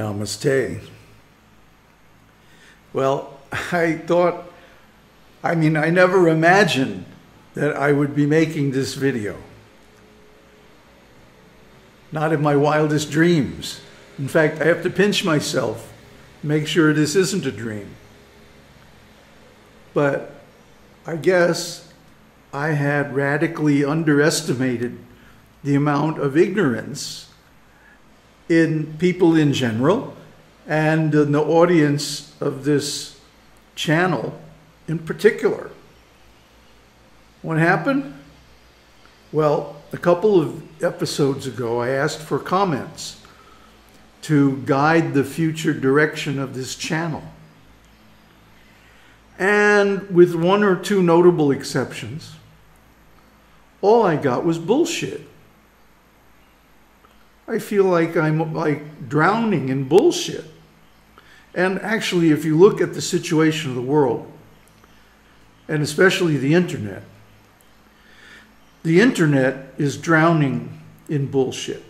Namaste. Well, I thought, I mean, I never imagined that I would be making this video. Not in my wildest dreams. In fact, I have to pinch myself, make sure this isn't a dream. But I guess I had radically underestimated the amount of ignorance in people in general and in the audience of this channel in particular. What happened? Well, a couple of episodes ago, I asked for comments to guide the future direction of this channel. And with one or two notable exceptions, all I got was bullshit. I feel like I'm like drowning in bullshit. And actually, if you look at the situation of the world, and especially the internet is drowning in bullshit.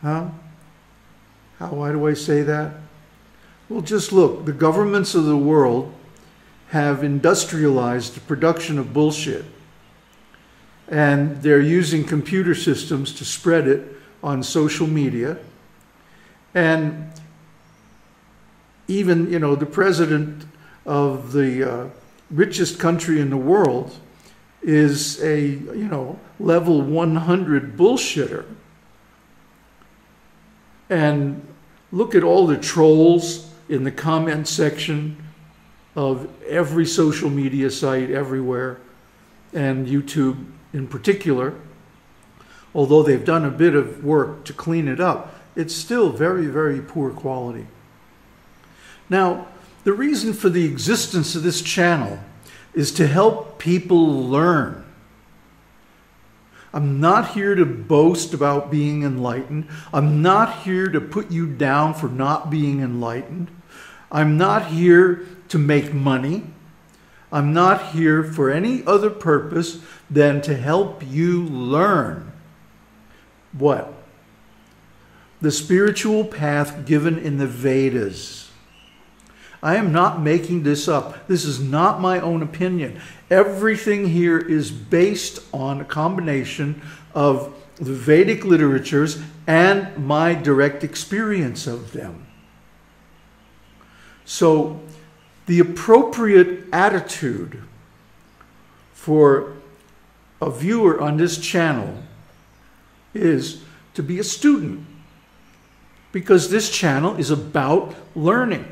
Huh? How? Why do I say that? Well, just look, the governments of the world have industrialized the production of bullshit, and they're using computer systems to spread it on social media. And even, you know, the president of the richest country in the world is a, you know, level 100 bullshitter. And look at all the trolls in the comment section of every social media site everywhere, and YouTube in particular. Although they've done a bit of work to clean it up, it's still very, very poor quality. Now, the reason for the existence of this channel is to help people learn. I'm not here to boast about being enlightened. I'm not here to put you down for not being enlightened. I'm not here to make money. I'm not here for any other purpose than to help you learn what? The spiritual path given in the Vedas. I am not making this up. This is not my own opinion. Everything here is based on a combination of the Vedic literatures and my direct experience of them. So the appropriate attitude for a viewer on this channel is to be a student, because this channel is about learning.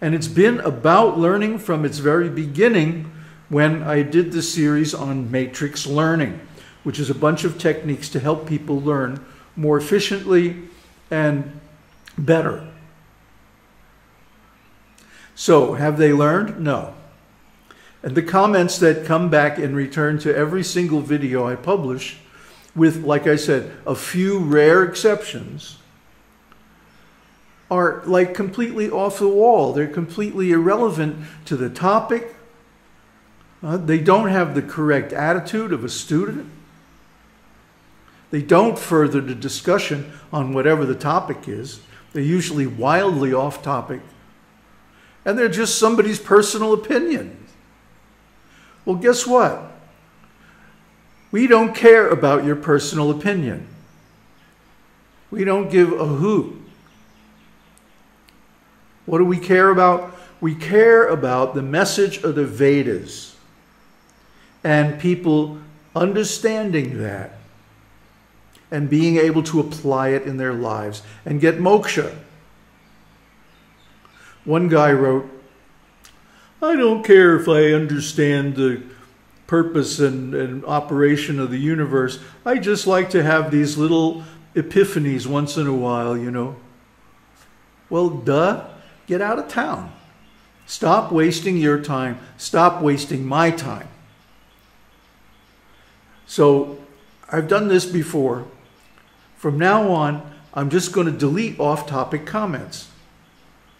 And it's been about learning from its very beginning when I did the series on matrix learning, which is a bunch of techniques to help people learn more efficiently and better. So, have they learned? No. And the comments that come back in return to every single video I publish, with, like I said, a few rare exceptions, are like completely off the wall. They're completely irrelevant to the topic. They don't have the correct attitude of a student. They don't further the discussion on whatever the topic is. They're usually wildly off topic. And they're just somebody's personal opinion. Well, guess what? We don't care about your personal opinion. We don't give a hoot. What do we care about? We care about the message of the Vedas and people understanding that and being able to apply it in their lives and get moksha. One guy wrote, "I don't care if I understand the purpose and operation of the universe. I just like to have these little epiphanies once in a while, you know." Well, duh. Get out of town. Stop wasting your time. Stop wasting my time. So I've done this before. From now on, I'm just going to delete off-topic comments.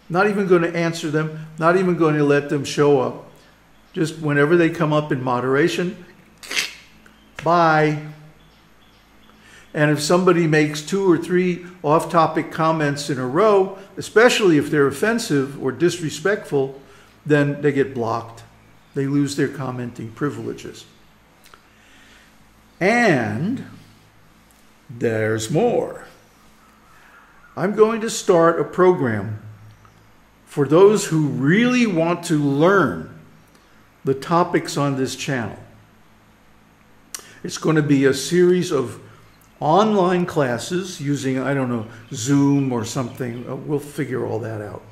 Not even going to answer them. Not even going to let them show up. Just whenever they come up in moderation, bye. And if somebody makes 2 or 3 off-topic comments in a row, especially if they're offensive or disrespectful, then they get blocked. They lose their commenting privileges. And there's more. I'm going to start a program for those who really want to learn the topics on this channel. It's going to be a series of online classes using, I don't know, Zoom or something. We'll figure all that out.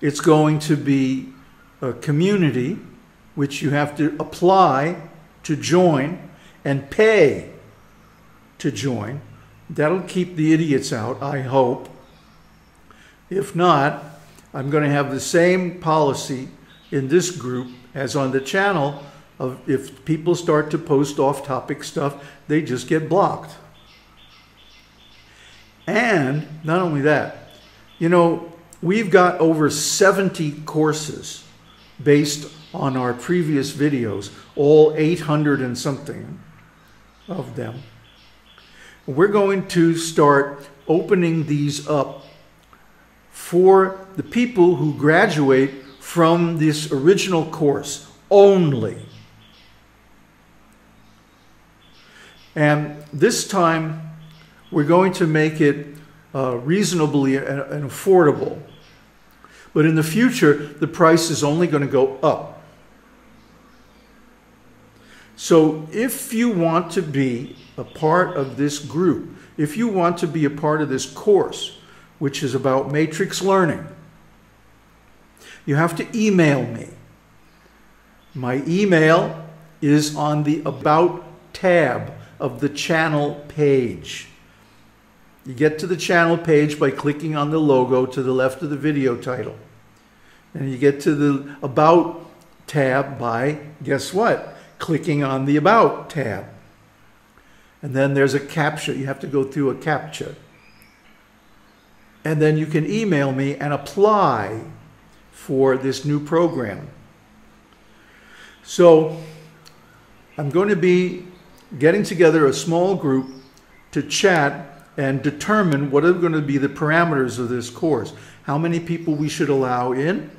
It's going to be a community which you have to apply to join and pay to join. That'll keep the idiots out, I hope. If not, I'm going to have the same policy in this group as on the channel of if people start to post off-topic stuff, they just get blocked. And not only that, you know, we've got over 70 courses based on our previous videos, all 800 and something of them. We're going to start opening these up for the people who graduate from this original course only. And this time, we're going to make it reasonably and affordable. But in the future, the price is only going to go up. So if you want to be a part of this group, if you want to be a part of this course, which is about matrix learning, you have to email me. My email is on the About tab of the channel page. You get to the channel page by clicking on the logo to the left of the video title. And you get to the About tab by, guess what? Clicking on the About tab. And then there's a CAPTCHA. You have to go through a CAPTCHA. And then you can email me and apply for this new program. So I'm going to be getting together a small group to chat and determine what are going to be the parameters of this course. How many people we should allow in?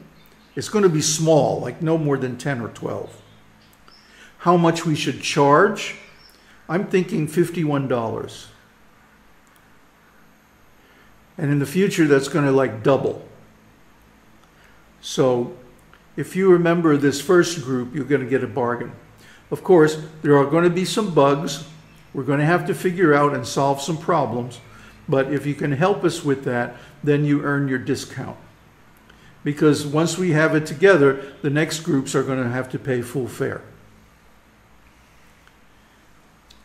It's going to be small, like no more than 10 or 12. How much we should charge? I'm thinking $51. And in the future, that's going to like double. So if you remember this first group, you're going to get a bargain. Of course, there are going to be some bugs. We're going to have to figure out and solve some problems, but if you can help us with that, then you earn your discount. Because once we have it together, the next groups are going to have to pay full fare.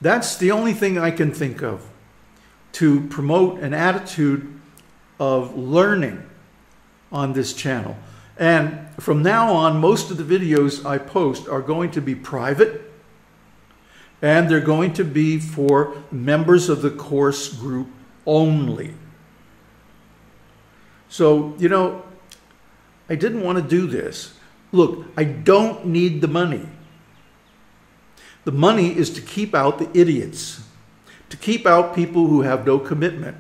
That's the only thing I can think of to promote an attitude of learning on this channel. And from now on, most of the videos I post are going to be private. And they're going to be for members of the course group only. So, you know, I didn't want to do this. Look, I don't need the money. The money is to keep out the idiots, to keep out people who have no commitment,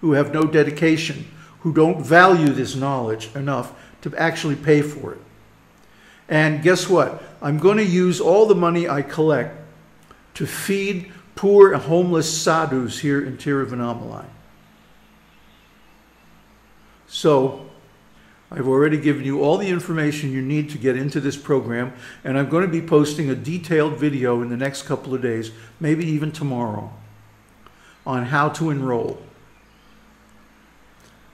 who have no dedication, who don't value this knowledge enough to actually pay for it. And guess what? I'm going to use all the money I collect to feed poor and homeless sadhus here in Tiruvannamalai. So, I've already given you all the information you need to get into this program, and I'm going to be posting a detailed video in the next couple of days, maybe even tomorrow, on how to enroll.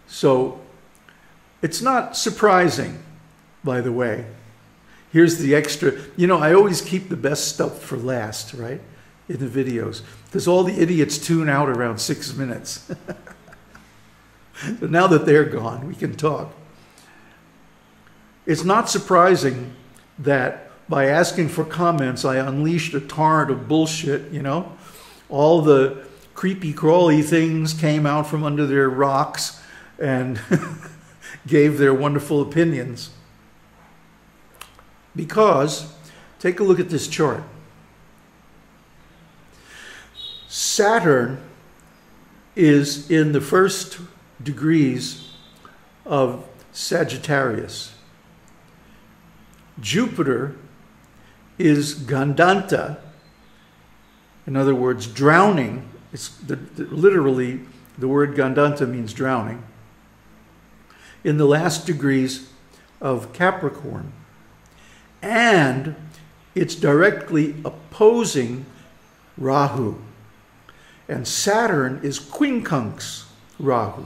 So, it's not surprising, by the way. Here's the extra. You know, I always keep the best stuff for last, right? In the videos. Because all the idiots tune out around 6 minutes. So now that they're gone, we can talk. It's not surprising that by asking for comments, I unleashed a torrent of bullshit, you know? All the creepy crawly things came out from under their rocks and gave their wonderful opinions. Because, take a look at this chart. Saturn is in the first degrees of Sagittarius. Jupiter is Gandanta, in other words, drowning. It's literally the word Gandanta means drowning, in the last degrees of Capricorn. And it's directly opposing Rahu. And Saturn is quincunx Rahu.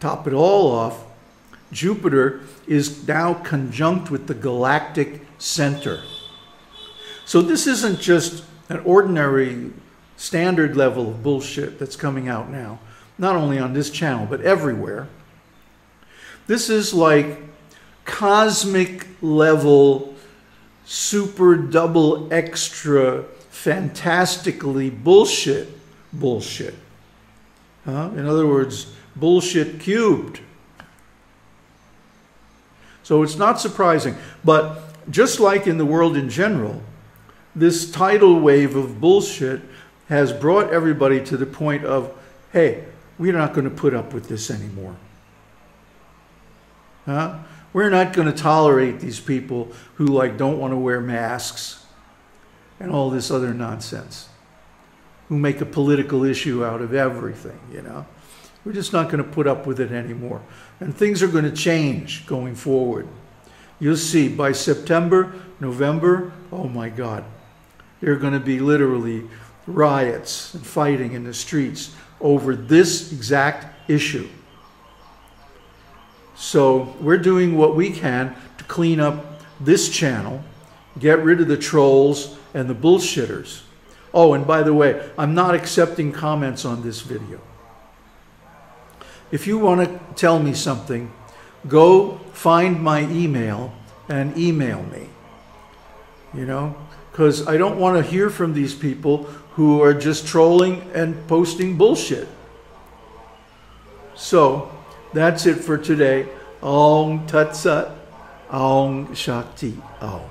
Top it all off, Jupiter is now conjunct with the galactic center. So this isn't just an ordinary standard level of bullshit that's coming out now, not only on this channel, but everywhere. This is like cosmic level, super double extra, fantastically bullshit. In other words, bullshit cubed. So it's not surprising. But just like in the world in general, this tidal wave of bullshit has brought everybody to the point of, hey, we're not going to put up with this anymore. We're not going to tolerate these people who don't want to wear masks and all this other nonsense, who make a political issue out of everything, We're just not going to put up with it anymore. And things are going to change going forward. You'll see by September, November, oh my God, there are going to be literally riots and fighting in the streets over this exact issue. So we're doing what we can to clean up this channel, get rid of the trolls and the bullshitters. Oh, and by the way, I'm not accepting comments on this video. If you want to tell me something, go find my email and email me, because I don't want to hear from these people who are just trolling and posting bullshit. So that's it for today. Aung Tat Sat, Aung Shakti Aung.